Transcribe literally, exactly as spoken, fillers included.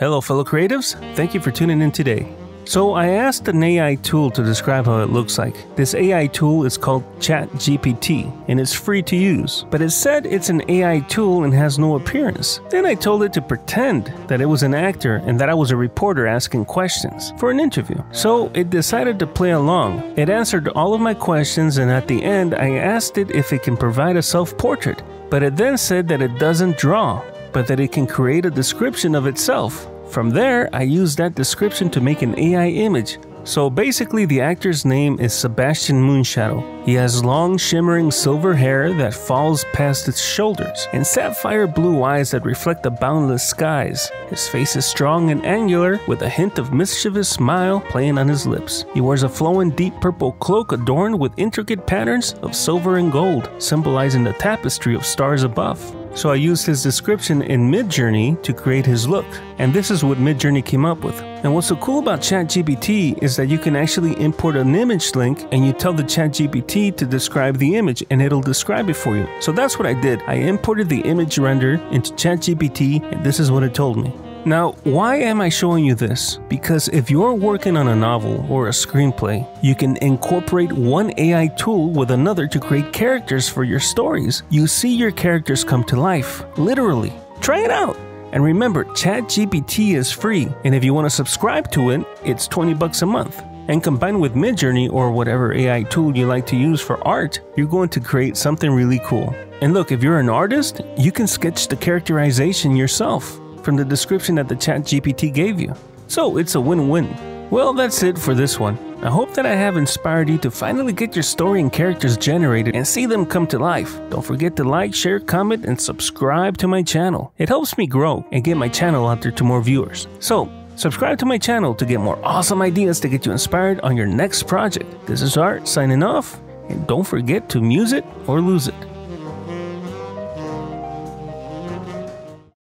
Hello fellow creatives, thank you for tuning in today. So I asked an A I tool to describe how it looks like. This A I tool is called ChatGPT and it's free to use, but it said it's an A I tool and has no appearance. Then I told it to pretend that it was an actor and that I was a reporter asking questions for an interview. So it decided to play along. It answered all of my questions and at the end I asked it if it can provide a self-portrait, but it then said that it doesn't draw, but that it can create a description of itself. From there, I used that description to make an A I image. So basically, the actor's name is Sebastian Moonshadow. He has long, shimmering silver hair that falls past its shoulders and sapphire blue eyes that reflect the boundless skies. His face is strong and angular with a hint of mischievous smile playing on his lips. He wears a flowing deep purple cloak adorned with intricate patterns of silver and gold, symbolizing the tapestry of stars above. So I used his description in Midjourney to create his look, and this is what Midjourney came up with. And what's so cool about ChatGPT is that you can actually import an image link and you tell the ChatGPT to describe the image and it'll describe it for you. So that's what I did. I imported the image render into ChatGPT and this is what it told me. Now, why am I showing you this? Because if you're working on a novel or a screenplay, you can incorporate one A I tool with another to create characters for your stories. You see your characters come to life, literally. Try it out! And remember, ChatGPT is free, and if you want to subscribe to it, it's twenty bucks a month. And combined with Midjourney or whatever A I tool you like to use for art, you're going to create something really cool. And look, if you're an artist, you can sketch the characterization yourself from the description that the ChatGPT gave you. So it's a win-win. Well, that's it for this one. I hope that I have inspired you to finally get your story and characters generated and see them come to life. Don't forget to like, share, comment, and subscribe to my channel. It helps me grow and get my channel out there to more viewers. So subscribe to my channel to get more awesome ideas to get you inspired on your next project. This is Art signing off, and don't forget to muse it or lose it.